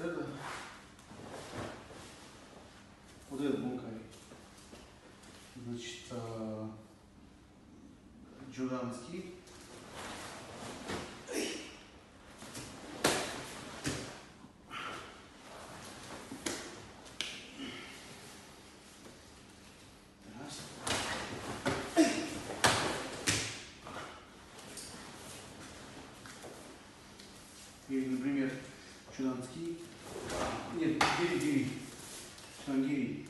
wtedy вот этот буквой, значит, Джуранский. Или, например, Чунанский. Нет, Гири. Чунангири.